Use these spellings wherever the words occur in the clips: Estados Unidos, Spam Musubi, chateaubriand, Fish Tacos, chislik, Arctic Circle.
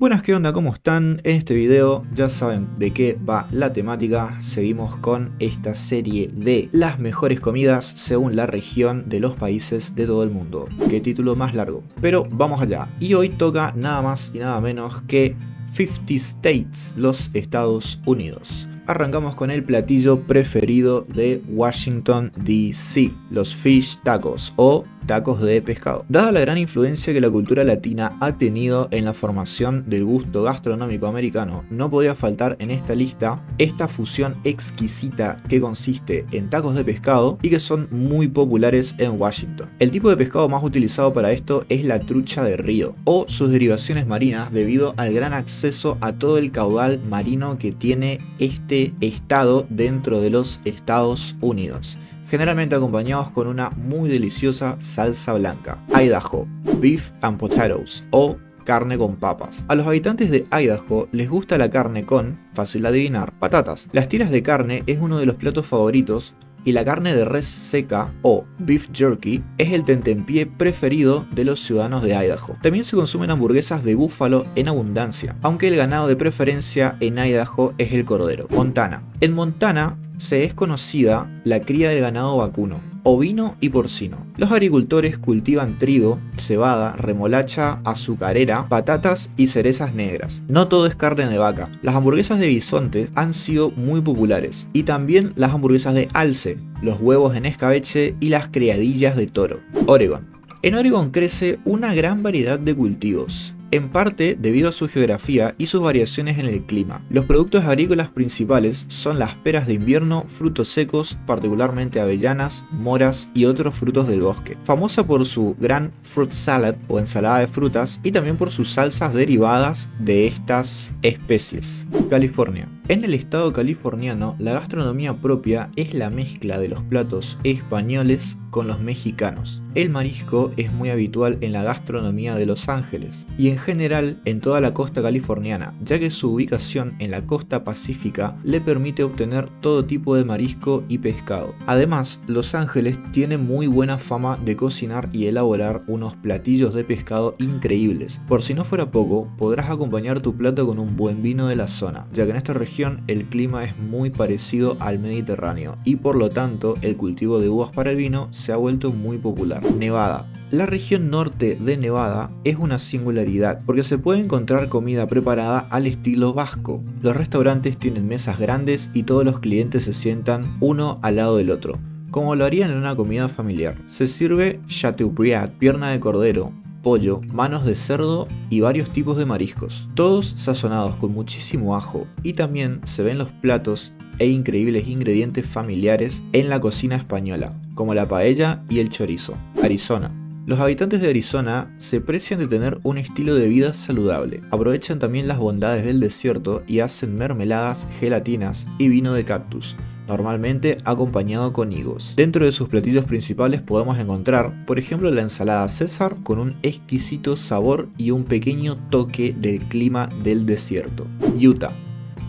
Buenas, ¿qué onda? ¿Cómo están? En este video ya saben de qué va la temática. Seguimos con esta serie de las mejores comidas según la región de los países de todo el mundo. Qué título más largo, pero vamos allá. Y hoy toca nada más y nada menos que 50 States, los Estados Unidos. Arrancamos con el platillo preferido de Washington D.C., los Fish Tacos o tacos de pescado. Dada la gran influencia que la cultura latina ha tenido en la formación del gusto gastronómico americano, no podía faltar en esta lista esta fusión exquisita que consiste en tacos de pescado y que son muy populares en Washington. El tipo de pescado más utilizado para esto es la trucha de río o sus derivaciones marinas debido al gran acceso a todo el caudal marino que tiene este estado dentro de los Estados Unidos, generalmente acompañados con una muy deliciosa salsa blanca. Idaho, beef and potatoes o carne con papas. A los habitantes de Idaho les gusta la carne con, fácil de adivinar, patatas. Las tiras de carne es uno de los platos favoritos y la carne de res seca o beef jerky es el tentempié preferido de los ciudadanos de Idaho. También se consumen hamburguesas de búfalo en abundancia, aunque el ganado de preferencia en Idaho es el cordero. Montana. En Montana se es conocida la cría de ganado vacuno, ovino y porcino. Los agricultores cultivan trigo, cebada, remolacha azucarera, patatas y cerezas negras. No todo es carne de vaca. Las hamburguesas de bisonte han sido muy populares y también las hamburguesas de alce, los huevos en escabeche y las criadillas de toro. Oregon. En Oregon crece una gran variedad de cultivos, en parte debido a su geografía y sus variaciones en el clima. Los productos agrícolas principales son las peras de invierno, frutos secos, particularmente avellanas, moras y otros frutos del bosque. Famosa por su gran fruit salad o ensalada de frutas y también por sus salsas derivadas de estas especies. California. En el estado californiano, la gastronomía propia es la mezcla de los platos españoles con los mexicanos. El marisco es muy habitual en la gastronomía de Los Ángeles y en general en toda la costa californiana, ya que su ubicación en la costa pacífica le permite obtener todo tipo de marisco y pescado. Además, Los Ángeles tiene muy buena fama de cocinar y elaborar unos platillos de pescado increíbles. Por si no fuera poco, podrás acompañar tu plato con un buen vino de la zona, ya que en esta región el clima es muy parecido al Mediterráneo y por lo tanto el cultivo de uvas para el vino se ha vuelto muy popular. Nevada. La región norte de Nevada es una singularidad porque se puede encontrar comida preparada al estilo vasco. Los restaurantes tienen mesas grandes y todos los clientes se sientan uno al lado del otro, como lo harían en una comida familiar. Se sirve chateaubriand, pierna de cordero, pollo, manos de cerdo y varios tipos de mariscos, todos sazonados con muchísimo ajo, y también se ven los platos e increíbles ingredientes familiares en la cocina española, como la paella y el chorizo. Arizona. Los habitantes de Arizona se precian de tener un estilo de vida saludable. Aprovechan también las bondades del desierto y hacen mermeladas, gelatinas y vino de cactus, normalmente acompañado con higos. Dentro de sus platillos principales podemos encontrar, por ejemplo, la ensalada César con un exquisito sabor y un pequeño toque del clima del desierto. Utah.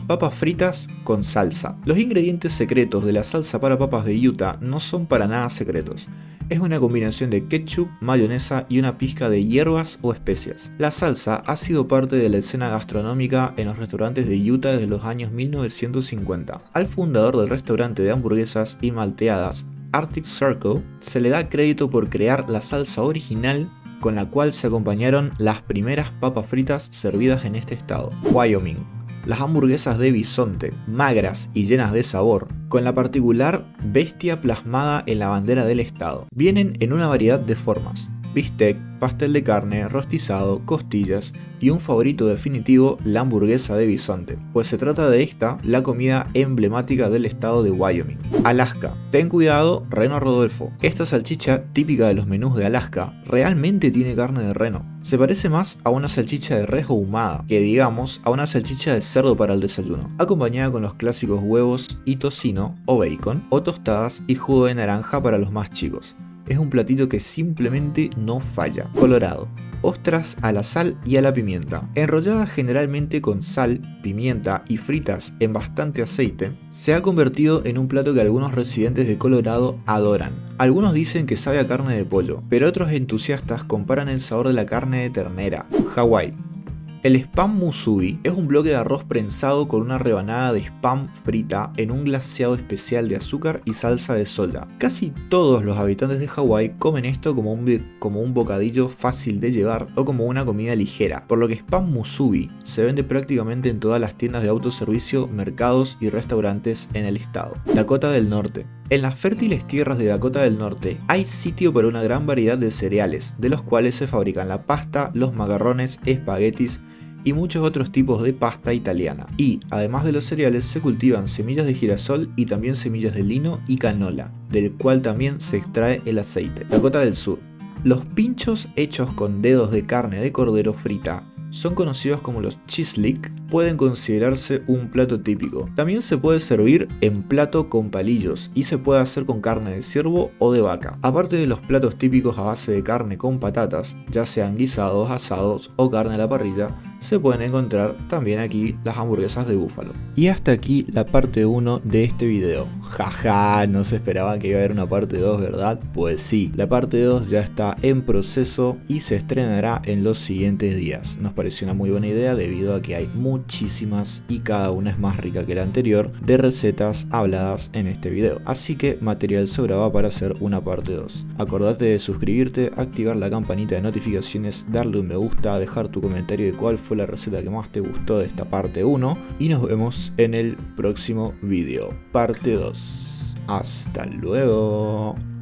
Papas fritas con salsa. Los ingredientes secretos de la salsa para papas de Utah no son para nada secretos. Es una combinación de ketchup, mayonesa y una pizca de hierbas o especias. La salsa ha sido parte de la escena gastronómica en los restaurantes de Utah desde los años 1950. Al fundador del restaurante de hamburguesas y malteadas, Arctic Circle, se le da crédito por crear la salsa original con la cual se acompañaron las primeras papas fritas servidas en este estado. Wyoming. Las hamburguesas de bisonte, magras y llenas de sabor, con la particular bestia plasmada en la bandera del estado. Vienen en una variedad de formas: bistec, pastel de carne, rostizado, costillas y un favorito definitivo, la hamburguesa de bisonte, pues se trata de esta, la comida emblemática del estado de Wyoming. Alaska. Ten cuidado, reno Rodolfo. Esta salchicha típica de los menús de Alaska realmente tiene carne de reno. Se parece más a una salchicha de res ahumada que, digamos, a una salchicha de cerdo para el desayuno, acompañada con los clásicos huevos y tocino o bacon, o tostadas y jugo de naranja para los más chicos. Es un platillo que simplemente no falla. Colorado. Ostras a la sal y a la pimienta. Enrolladas generalmente con sal, pimienta y fritas en bastante aceite, se ha convertido en un plato que algunos residentes de Colorado adoran. Algunos dicen que sabe a carne de pollo, pero otros entusiastas comparan el sabor de la carne de ternera. Hawái. El Spam Musubi es un bloque de arroz prensado con una rebanada de spam frita en un glaseado especial de azúcar y salsa de soya. Casi todos los habitantes de Hawái comen esto como un bocadillo fácil de llevar o como una comida ligera, por lo que Spam Musubi se vende prácticamente en todas las tiendas de autoservicio, mercados y restaurantes en el estado. Dakota del Norte. En las fértiles tierras de Dakota del Norte hay sitio para una gran variedad de cereales, de los cuales se fabrican la pasta, los macarrones, espaguetis y muchos otros tipos de pasta italiana. Y, además de los cereales, se cultivan semillas de girasol y también semillas de lino y canola, del cual también se extrae el aceite. Dakota del Sur. Los pinchos hechos con dedos de carne de cordero frita son conocidos como los chislik, pueden considerarse un plato típico. También se puede servir en plato con palillos y se puede hacer con carne de ciervo o de vaca. Aparte de los platos típicos a base de carne con patatas, ya sean guisados, asados o carne a la parrilla, se pueden encontrar también aquí las hamburguesas de búfalo. Y hasta aquí la parte 1 de este video. Jaja, no se esperaba que iba a haber una parte 2, ¿verdad? Pues sí, la parte 2 ya está en proceso y se estrenará en los siguientes días. Nos pareció una muy buena idea debido a que hay muchísimas y cada una es más rica que la anterior de recetas habladas en este video. Así que material sobraba para hacer una parte 2. Acordate de suscribirte, activar la campanita de notificaciones, darle un me gusta, dejar tu comentario de cuál fue la receta que más te gustó de esta parte 1 y nos vemos en el próximo video, parte 2. Hasta luego.